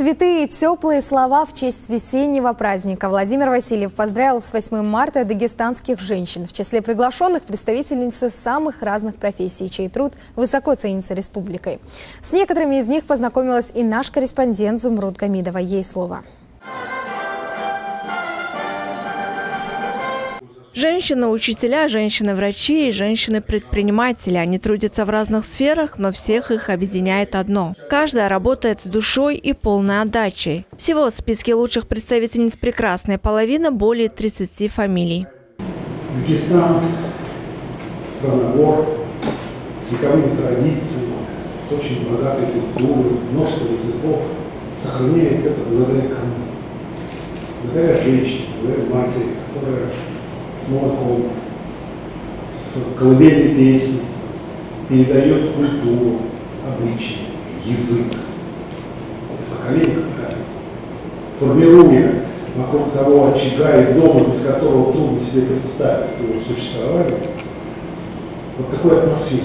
Цветы и теплые слова в честь весеннего праздника. Владимир Васильев поздравил с 8 марта дагестанских женщин. В числе приглашенных представительницы самых разных профессий, чей труд высоко ценится республикой. С некоторыми из них познакомилась и наш корреспондент Зумруд Гамидова. Ей слово. Женщины-учителя, женщины-врачи и женщины-предприниматели. Они трудятся в разных сферах, но всех их объединяет одно. Каждая работает с душой и полной отдачей. Всего в списке лучших представительниц прекрасной половины более 30 фамилий. Дагестан – страна гор, с вековыми традициями, с очень богатой культурой, множество языков, сохраняет это благодаря кому? Благодаря женщине, благодаря матери, которая с молоком, с колыбельной песни передает культуру, обычаи, язык из поколения в поколение, формируя вокруг того очага и дома, без которого трудно себе представить его существование, вот такой атмосферу.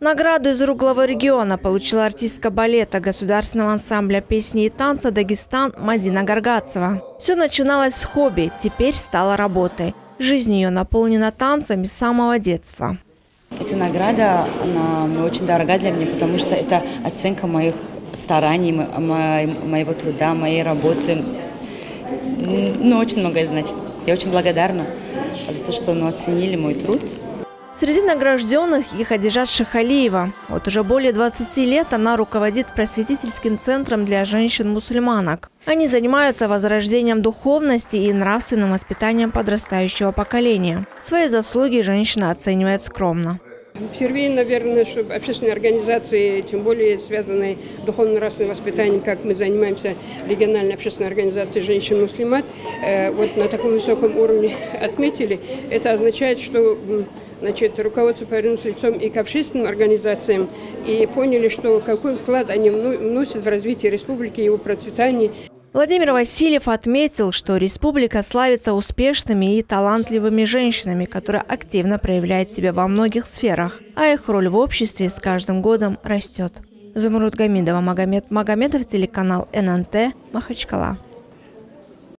Награду из Руглого региона получила артистка балета Государственного ансамбля песни и танца «Дагестан» Мадина Гаргацева. Все начиналось с хобби, теперь стало работой. Жизнь ее наполнена танцами с самого детства. Эта награда, она очень дорога для меня, потому что это оценка моих стараний, моего труда, моей работы. Ну, очень многое значит. Я очень благодарна за то, что оценили мой труд. Среди награжденных и Хадижат Шихалиева. Вот уже более 20 лет она руководит просветительским центром для женщин-мусульманок. Они занимаются возрождением духовности и нравственным воспитанием подрастающего поколения. Свои заслуги женщина оценивает скромно. Впервые, наверное, чтобы общественные организации, тем более связанные с духовно-нравственным воспитанием, как мы занимаемся региональной общественной организацией «Женщин-муслимат», вот на таком высоком уровне отметили. Это означает, что руководство повернулось лицом и к общественным организациям и поняли, что какой вклад они вносят в развитие республики и его процветание. Владимир Васильев отметил, что республика славится успешными и талантливыми женщинами, которые активно проявляют себя во многих сферах, а их роль в обществе с каждым годом растет. Зумруд Гамидова, Магомед Магомедов, телеканал ННТ, Махачкала.